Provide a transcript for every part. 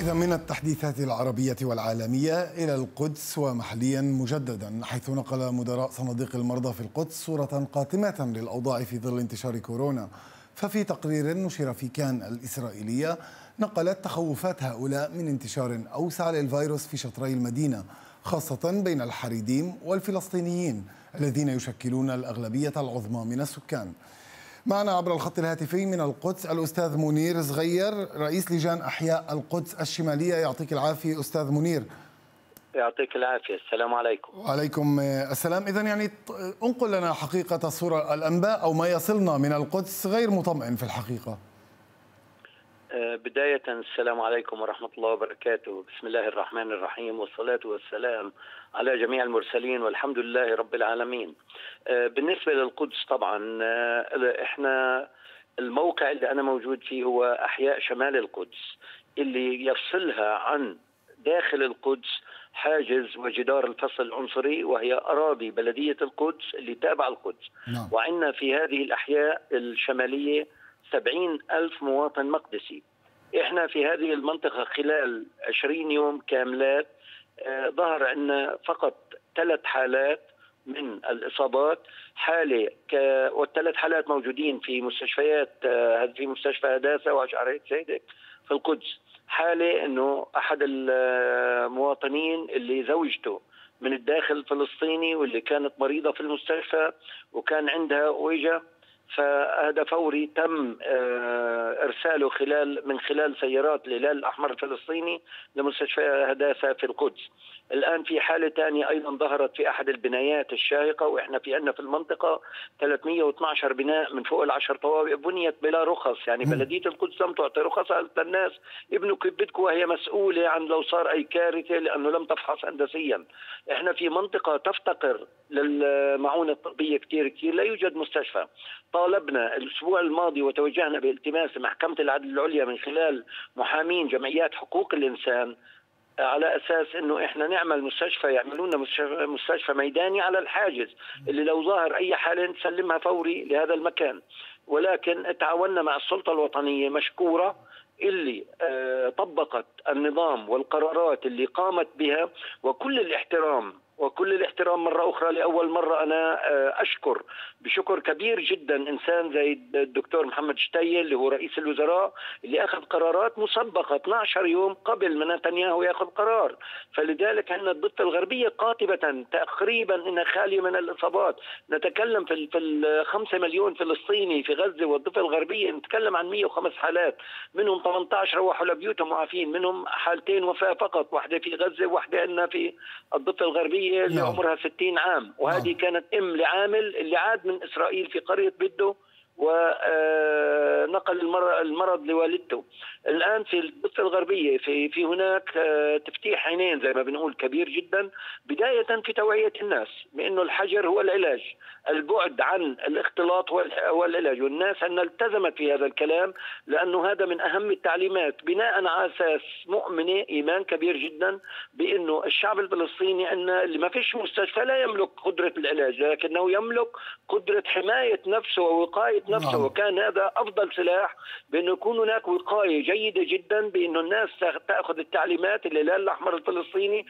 إذا من التحديثات العربية والعالمية إلى القدس ومحليا مجددا، حيث نقل مدراء صناديق المرضى في القدس صورة قاتمة للأوضاع في ظل انتشار كورونا. ففي تقرير نشر في كان الإسرائيلية نقلت تخوفات هؤلاء من انتشار أوسع للفيروس في شطري المدينة، خاصة بين الحريديم والفلسطينيين الذين يشكلون الأغلبية العظمى من السكان. معنا عبر الخط الهاتفي من القدس الأستاذ منير زغير، رئيس لجان أحياء القدس الشمالية. يعطيك العافية أستاذ منير. يعطيك العافية، السلام عليكم. وعليكم السلام. إذن يعني انقل لنا حقيقة الصورة، الأنباء أو ما يصلنا من القدس غير مطمئن في الحقيقة. بداية السلام عليكم ورحمة الله وبركاته، بسم الله الرحمن الرحيم، والصلاة والسلام على جميع المرسلين، والحمد لله رب العالمين. بالنسبة للقدس طبعا احنا الموقع اللي أنا موجود فيه هو أحياء شمال القدس، اللي يفصلها عن داخل القدس حاجز وجدار الفصل العنصري، وهي أراضي بلدية القدس اللي تابع القدس. وعندنا في هذه الأحياء الشمالية 70,000 مواطن مقدسي. احنا في هذه المنطقة خلال 20 يوم كاملات ظهر أن فقط 3 حالات من الإصابات، حالة والثلاث حالات موجودين في مستشفيات، في مستشفى هداسة وأشعرية سيدك في القدس. حالة أنه أحد المواطنين اللي زوجته من الداخل الفلسطيني واللي كانت مريضة في المستشفى وكان عندها أوجة، فهذا فوري تم إرساله من خلال سيارات الهلال الأحمر الفلسطيني لمستشفى هداسة في القدس. الآن في حالة ثانية أيضا ظهرت في أحد البنايات الشاهقة، وإحنا في عندنا في المنطقة 312 بناء من فوق ال10 طوابق بنيت بلا رخص، يعني بلدية القدس لم تعطي رخص للناس ابنوا كيف بدكم، وهي مسؤولة عن لو صار أي كارثة لأنه لم تفحص هندسيا. إحنا في منطقة تفتقر للمعونة الطبية كثير كثير، لا يوجد مستشفى. طالبنا الأسبوع الماضي وتوجهنا بالتماس محكمة العدل العليا من خلال محامين جمعيات حقوق الإنسان على أساس أنه إحنا نعمل مستشفى، يعملون مستشفى ميداني على الحاجز اللي لو ظهر أي حالة نسلمها فوري لهذا المكان. ولكن تعاوننا مع السلطة الوطنية مشكورة اللي طبقت النظام والقرارات اللي قامت بها، وكل الاحترام مرة أخرى. لأول مرة أنا أشكر بشكر كبير جدا إنسان زي الدكتور محمد شتيه اللي هو رئيس الوزراء، اللي أخذ قرارات مسبقة 12 يوم قبل ما نتنياهو يأخذ قرار. فلذلك عندنا الضفة الغربية قاطبة تقريبا إنها خالية من الإصابات. نتكلم في 5 مليون فلسطيني في غزة والضفة الغربية، نتكلم عن 105 حالات، منهم 18 روحوا لبيوتهم وعافين، منهم حالتين وفاة فقط، واحدة في غزة وواحدة عندنا في الضفة الغربية اللي عمرها 60 عام، وهذه كانت أم لعامل اللي عاد من إسرائيل في قرية بده ونقل المرض لوالدته. الآن في الضفة الغربية في هناك تفتيح عينين زي ما بنقول كبير جدا، بداية في توعية الناس بأنه الحجر هو العلاج، البعد عن الاختلاط هو العلاج، والناس أن التزمت في هذا الكلام لأنه هذا من أهم التعليمات، بناء على أساس مؤمنة إيمان كبير جدا بأنه الشعب الفلسطيني أن اللي ما فيش مستشفى لا يملك قدرة العلاج، لكنه يملك قدرة حماية نفسه ووقاية نفسه. وكان هذا أفضل سلاح بأنه يكون هناك وقاية جيدة جدا، بأنه الناس تأخذ التعليمات. الهلال الأحمر الفلسطيني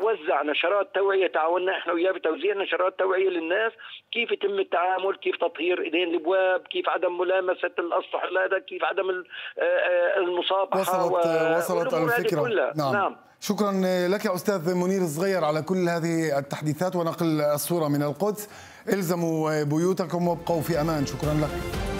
وزع نشرات توعية، تعاوننا احنا وياه بتوزيع نشرات توعية للناس كيف يتم التعامل، كيف تطهير ايدين الابواب، كيف عدم ملامسة الاسطح هذا، كيف عدم المصافحة. وصلت الفكرة. نعم. شكرا لك أستاذ منير الصغير على كل هذه التحديثات ونقل الصورة من القدس. الزموا بيوتكم وابقوا في أمان. شكرا لك.